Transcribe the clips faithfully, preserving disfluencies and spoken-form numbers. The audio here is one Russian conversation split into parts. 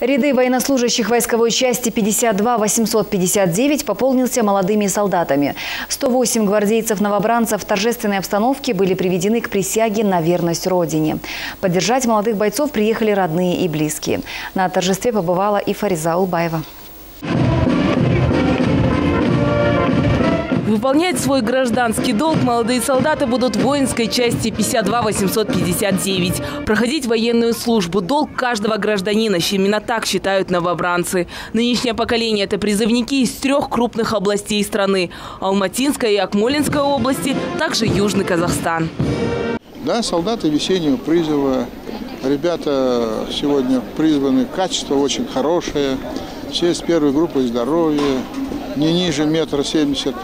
Ряды военнослужащих войсковой части пятьдесят два тысячи восемьсот пятьдесят девять пополнился молодыми солдатами. сто восемь гвардейцев-новобранцев в торжественной обстановке были приведены к присяге на верность Родине. Поддержать молодых бойцов приехали родные и близкие. На торжестве побывала и Фариза Убаева. Выполнять свой гражданский долг молодые солдаты будут в воинской части пятьдесят два тысячи восемьсот пятьдесят девять. Проходить военную службу – долг каждого гражданина. Именно так считают новобранцы. Нынешнее поколение – это призывники из трех крупных областей страны – Алматинской и Акмолинской области, также Южный Казахстан. Да, солдаты весеннего призыва. Ребята сегодня призваны, качество очень хорошее. Все с первой группой здоровья, не ниже метра семьдесят.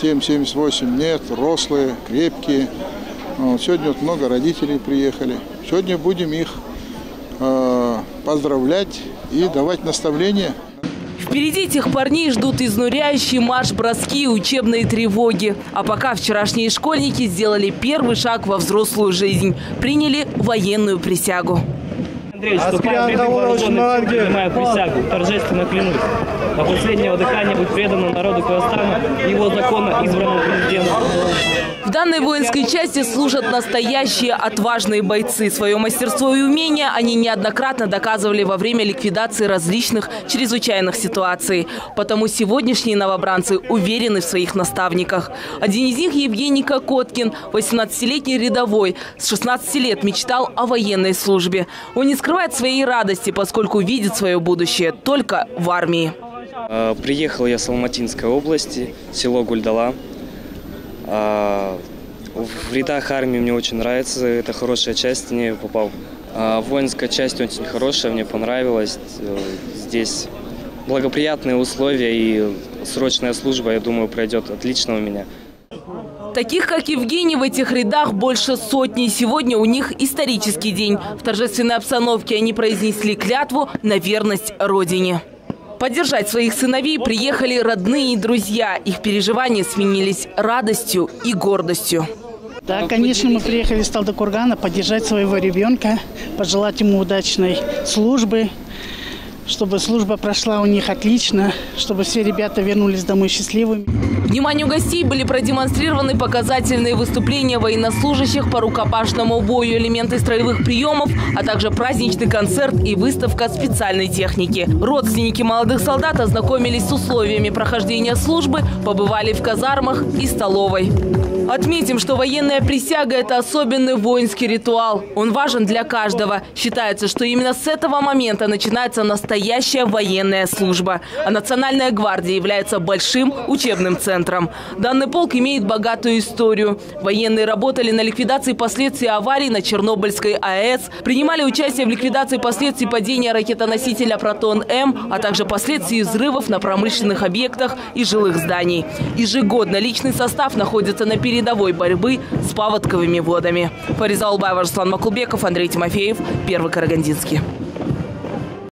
семь-семьдесят восемь нет, рослые, крепкие. Сегодня вот много родителей приехали. Сегодня будем их э, поздравлять и давать наставления. Впереди этих парней ждут изнуряющий марш, броски и учебные тревоги. А пока вчерашние школьники сделали первый шаг во взрослую жизнь. Приняли военную присягу. Андрей, вступая в ряды вооруженных сил, принимаю присягу, торжественно клянусь. До последнего дыхания быть преданным народу Казахстана и его законно избранному президенту. В данной воинской части служат настоящие отважные бойцы. Свое мастерство и умение они неоднократно доказывали во время ликвидации различных чрезвычайных ситуаций. Потому сегодняшние новобранцы уверены в своих наставниках. Один из них – Евгений Кокоткин, восемнадцатилетний рядовой. С шестнадцати лет мечтал о военной службе. Он не скрывает своей радости, поскольку видит свое будущее только в армии. Приехал я с Алматинской области, село Гульдала. В рядах армии мне очень нравится, это хорошая часть, не попал. Воинская часть очень хорошая, мне понравилась. Здесь благоприятные условия и срочная служба, я думаю, пройдет отлично у меня. Таких, как Евгений, в этих рядах больше сотни. Сегодня у них исторический день. В торжественной обстановке они произнесли клятву на верность Родине. Поддержать своих сыновей приехали родные и друзья. Их переживания сменились радостью и гордостью. Да, конечно, мы приехали из Талдыкоргана поддержать своего ребенка, пожелать ему удачной службы, чтобы служба прошла у них отлично, чтобы все ребята вернулись домой счастливыми. Вниманию гостей были продемонстрированы показательные выступления военнослужащих по рукопашному бою, элементы строевых приемов, а также праздничный концерт и выставка специальной техники. Родственники молодых солдат ознакомились с условиями прохождения службы, побывали в казармах и столовой. Отметим, что военная присяга – это особенный воинский ритуал. Он важен для каждого. Считается, что именно с этого момента начинается настоящая военная служба. А Национальная гвардия является большим учебным центром. Данный полк имеет богатую историю. Военные работали на ликвидации последствий аварии на Чернобыльской АЭС, принимали участие в ликвидации последствий падения ракетоносителя «Протон-М», а также последствий взрывов на промышленных объектах и жилых зданий. Ежегодно личный состав находится на передовой рядовой борьбы с паводковыми водами. Фариза Убаева, Бавар Слан Макулбеков, Андрей Тимофеев, Первый Карагандинский.